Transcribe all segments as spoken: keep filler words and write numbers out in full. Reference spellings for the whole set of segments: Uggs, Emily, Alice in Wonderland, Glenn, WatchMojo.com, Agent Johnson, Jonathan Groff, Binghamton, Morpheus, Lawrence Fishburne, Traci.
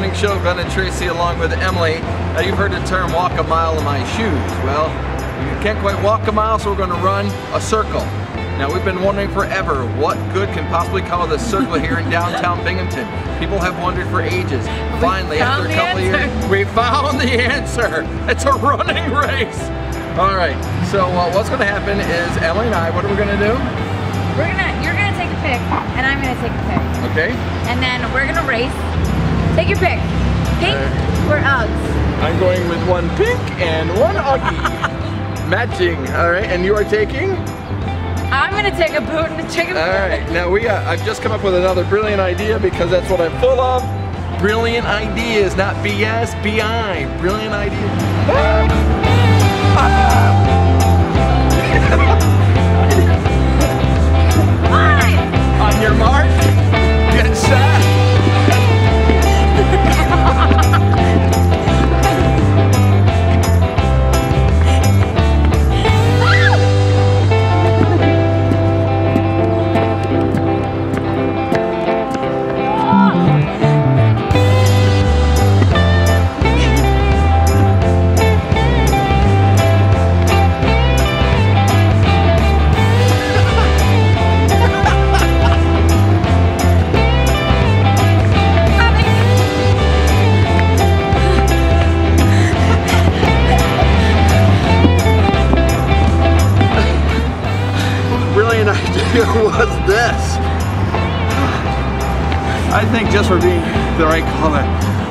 Morning Show, Glenn and Tracy along with Emily. Now you've heard the term walk a mile in my shoes. Well, you can't quite walk a mile, so we're going to run a circle. Now we've been wondering forever what good can possibly come of this circle here in downtown Binghamton. People have wondered for ages. Finally, after a couple of years, we found the answer. It's a running race. All right, so uh, what's going to happen is Emily and I, what are we going to do? We're gonna, you're gonna take a pick, and I'm gonna take a pick. Okay. And then we're gonna race. Take your pick. Pink uh, or Uggs? I'm going with one pink and one Uggy. Matching, all right, and you are taking? I'm gonna take a boot and a chicken boot. All right, now we got, I've just come up with another brilliant idea because that's what I'm full of. Brilliant ideas, not B S, B I. Brilliant ideas. Ah! On your mark, get set. What's this? I think just for being the right color,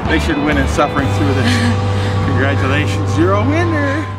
they should win in suffering through this. Congratulations, you're a winner.